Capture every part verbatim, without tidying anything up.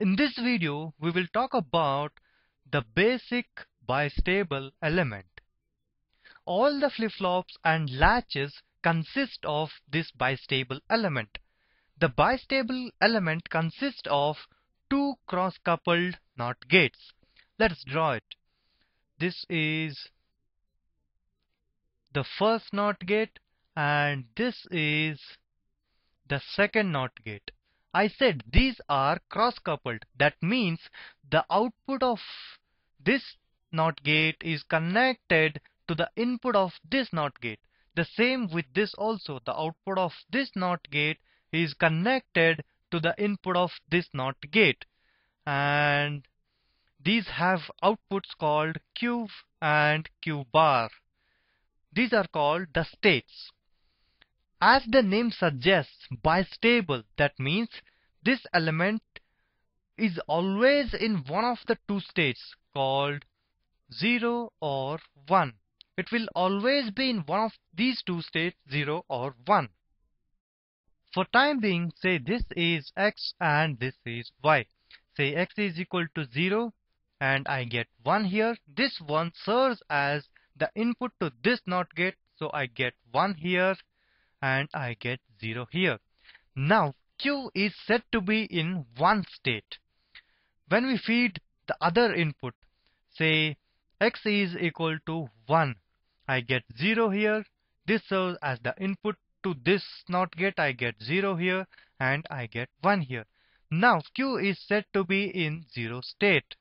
In this video, we will talk about the basic bistable element. All the flip-flops and latches consist of this bistable element. The bistable element consists of two cross-coupled NOT gates. Let's draw it. This is the first NOT gate and this is the second NOT gate. I said these are cross-coupled. That means the output of this NOT gate is connected to the input of this NOT gate. The same with this also. The output of this NOT gate is connected to the input of this NOT gate. And these have outputs called Q and Q bar. These are called the states. As the name suggests, bistable, that means this element is always in one of the two states called zero or one. It will always be in one of these two states, zero or one. For time being, say this is x and this is y. Say x is equal to zero and I get one here. This one serves as the input to this NOT gate, so I get one here. And I get zero here. Now Q is said to be in one state. When we feed the other input, say x is equal to one, I get zero here. This serves as the input to this NOT gate, I get zero here and I get one here. Now Q is said to be in zero state.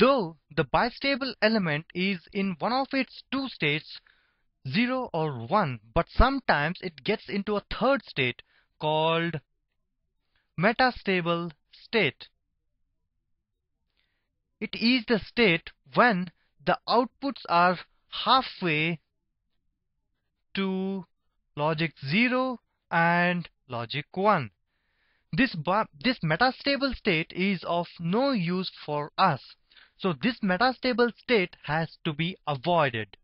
Though the bistable element is in one of its two states, zero or one, but sometimes it gets into a third state called metastable state. It is the state when the outputs are halfway to logic zero and logic one. This, this metastable state is of no use for us. So this metastable state has to be avoided.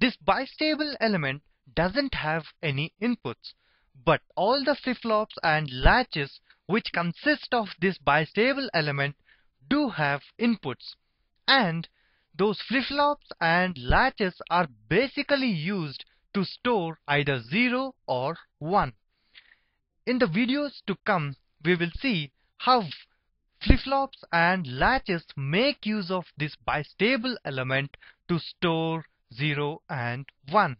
This bistable element doesn't have any inputs, but all the flip-flops and latches which consist of this bistable element do have inputs. And those flip-flops and latches are basically used to store either zero or one. In the videos to come, we will see how flip-flops and latches make use of this bistable element to store zero and one.